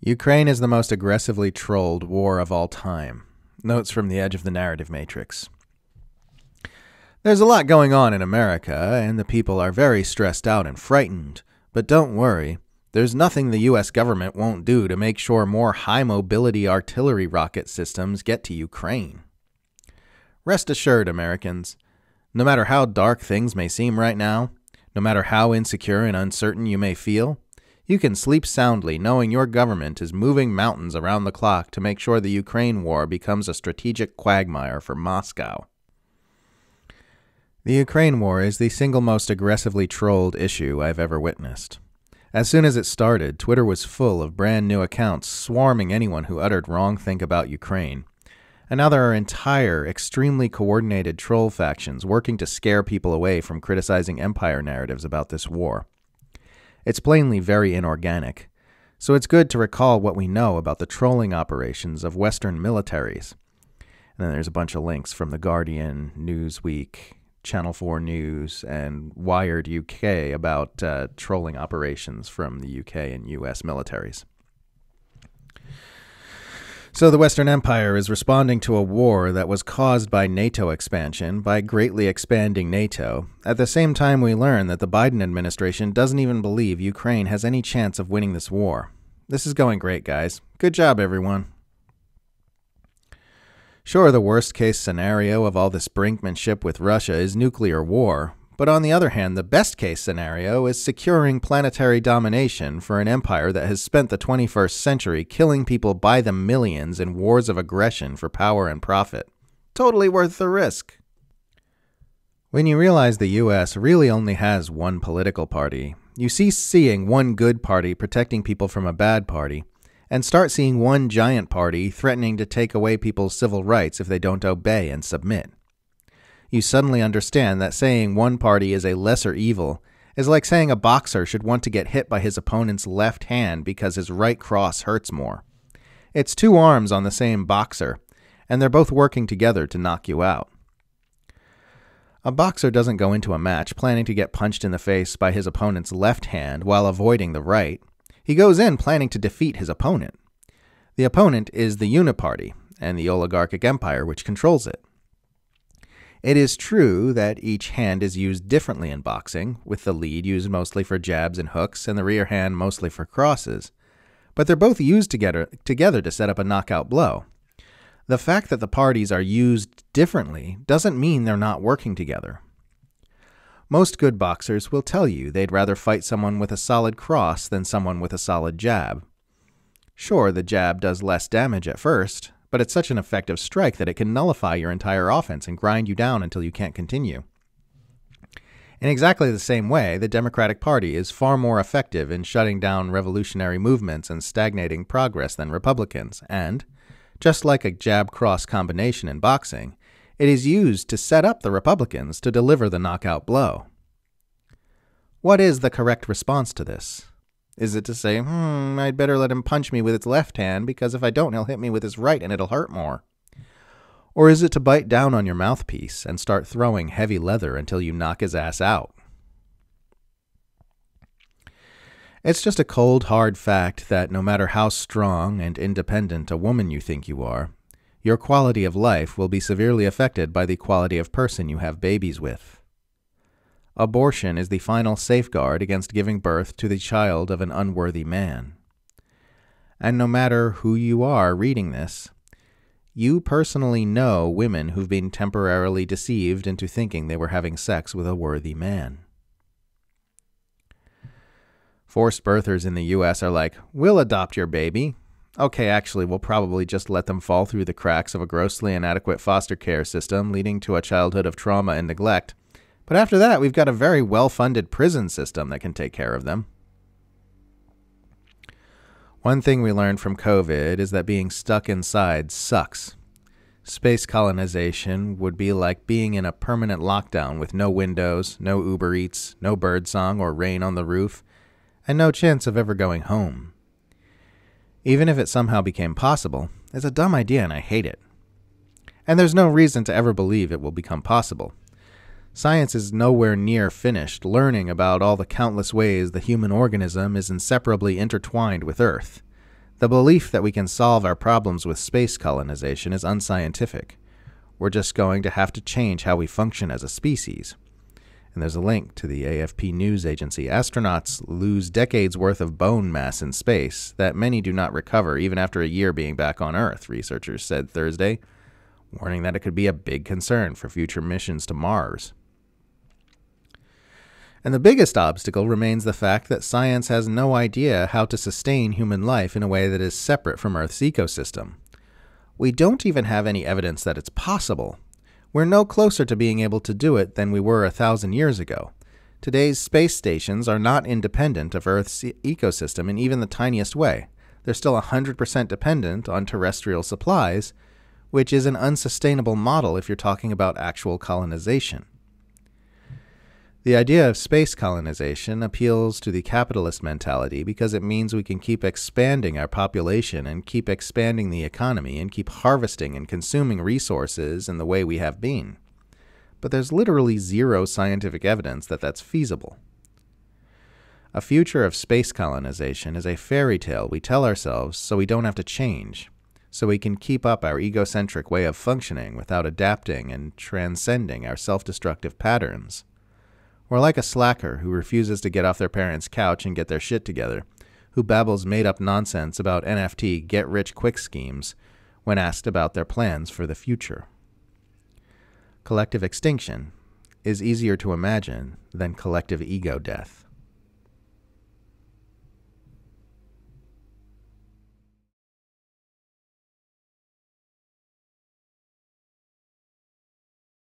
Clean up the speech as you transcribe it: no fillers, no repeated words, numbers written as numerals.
Ukraine is the most aggressively trolled war of all time. Notes from the edge of the narrative matrix. There's a lot going on in America, and the people are very stressed out and frightened. But don't worry, there's nothing the U.S. government won't do to make sure more high-mobility artillery rocket systems get to Ukraine. Rest assured, Americans, no matter how dark things may seem right now, no matter how insecure and uncertain you may feel, you can sleep soundly knowing your government is moving mountains around the clock to make sure the Ukraine war becomes a strategic quagmire for Moscow. The Ukraine war is the single most aggressively trolled issue I've ever witnessed. As soon as it started, Twitter was full of brand new accounts swarming anyone who uttered wrong think about Ukraine. And now there are entire, extremely coordinated troll factions working to scare people away from criticizing empire narratives about this war. It's plainly very inorganic, so it's good to recall what we know about the trolling operations of Western militaries. And then there's a bunch of links from The Guardian, Newsweek, Channel 4 News, and Wired UK about trolling operations from the UK and US militaries. So the Western Empire is responding to a war that was caused by NATO expansion by greatly expanding NATO. At the same time, we learn that the Biden administration doesn't even believe Ukraine has any chance of winning this war. This is going great, guys. Good job, everyone. Sure, the worst-case scenario of all this brinkmanship with Russia is nuclear war, but on the other hand, the best-case scenario is securing planetary domination for an empire that has spent the 21st century killing people by the millions in wars of aggression for power and profit. Totally worth the risk. When you realize the U.S. really only has one political party, you cease seeing one good party protecting people from a bad party, and start seeing one giant party threatening to take away people's civil rights if they don't obey and submit. You suddenly understand that saying one party is a lesser evil is like saying a boxer should want to get hit by his opponent's left hand because his right cross hurts more. It's two arms on the same boxer, and they're both working together to knock you out. A boxer doesn't go into a match planning to get punched in the face by his opponent's left hand while avoiding the right. He goes in planning to defeat his opponent. The opponent is the uniparty and the oligarchic empire which controls it. It is true that each hand is used differently in boxing, with the lead used mostly for jabs and hooks and the rear hand mostly for crosses, but they're both used together to set up a knockout blow. The fact that the parties are used differently doesn't mean they're not working together. Most good boxers will tell you they'd rather fight someone with a solid cross than someone with a solid jab. Sure, the jab does less damage at first, but it's such an effective strike that it can nullify your entire offense and grind you down until you can't continue. In exactly the same way, the Democratic Party is far more effective in shutting down revolutionary movements and stagnating progress than Republicans, and, just like a jab-cross combination in boxing, it is used to set up the Republicans to deliver the knockout blow. What is the correct response to this? Is it to say, I'd better let him punch me with his left hand because if I don't, he'll hit me with his right and it'll hurt more? Or is it to bite down on your mouthpiece and start throwing heavy leather until you knock his ass out? It's just a cold, hard fact that no matter how strong and independent a woman you think you are, your quality of life will be severely affected by the quality of person you have babies with. Abortion is the final safeguard against giving birth to the child of an unworthy man. And no matter who you are reading this, you personally know women who've been temporarily deceived into thinking they were having sex with a worthy man. Forced birthers in the U.S. are like, "We'll adopt your baby. Okay, actually, we'll probably just let them fall through the cracks of a grossly inadequate foster care system leading to a childhood of trauma and neglect. But after that, we've got a very well-funded prison system that can take care of them." One thing we learned from COVID is that being stuck inside sucks. Space colonization would be like being in a permanent lockdown with no windows, no Uber Eats, no birdsong or rain on the roof, and no chance of ever going home. Even if it somehow became possible, it's a dumb idea and I hate it. And there's no reason to ever believe it will become possible. Science is nowhere near finished learning about all the countless ways the human organism is inseparably intertwined with Earth. The belief that we can solve our problems with space colonization is unscientific. We're just going to have to change how we function as a species. And there's a link to the AFP news agency. Astronauts lose decades worth of bone mass in space that many do not recover even after a year being back on Earth, researchers said Thursday, warning that it could be a big concern for future missions to Mars. And the biggest obstacle remains the fact that science has no idea how to sustain human life in a way that is separate from Earth's ecosystem. We don't even have any evidence that it's possible. We're no closer to being able to do it than we were 1,000 years ago. Today's space stations are not independent of Earth's ecosystem in even the tiniest way. They're still 100% dependent on terrestrial supplies, which is an unsustainable model if you're talking about actual colonization. The idea of space colonization appeals to the capitalist mentality because it means we can keep expanding our population and keep expanding the economy and keep harvesting and consuming resources in the way we have been. But there's literally zero scientific evidence that that's feasible. A future of space colonization is a fairy tale we tell ourselves so we don't have to change, so we can keep up our egocentric way of functioning without adapting and transcending our self-destructive patterns. Or like a slacker who refuses to get off their parents' couch and get their shit together, who babbles made-up nonsense about NFT get-rich-quick schemes when asked about their plans for the future. Collective extinction is easier to imagine than collective ego death.